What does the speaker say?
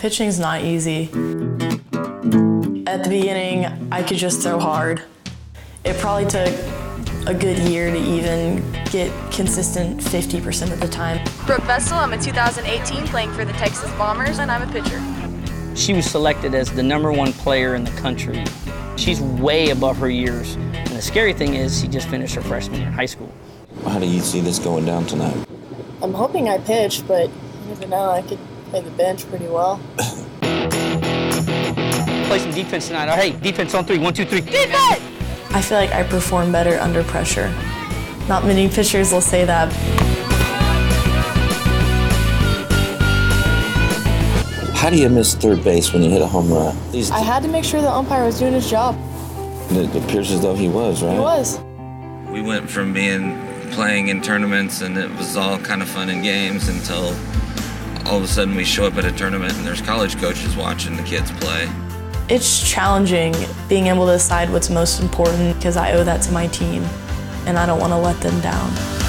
Pitching's not easy. At the beginning, I could just throw hard. It probably took a good year to even get consistent 50% of the time. Brooke Vestal, I'm in 2018 playing for the Texas Bombers, and I'm a pitcher. She was selected as the #1 player in the country. She's way above her years. And the scary thing is she just finished her freshman year in high school. How do you see this going down tonight? I'm hoping I pitch, but you never know, I could play the bench pretty well. Play some defense tonight. All right, defense on three. 1, 2, 3. Defense! I feel like I perform better under pressure. Not many pitchers will say that. How do you miss third base when you hit a home run? I had to make sure the umpire was doing his job. And it appears as though he was, right? He was. We went from playing in tournaments and it was all kind of fun and games until all of a sudden we show up at a tournament and there's college coaches watching the kids play. It's challenging being able to decide what's most important because I owe that to my team and I don't want to let them down.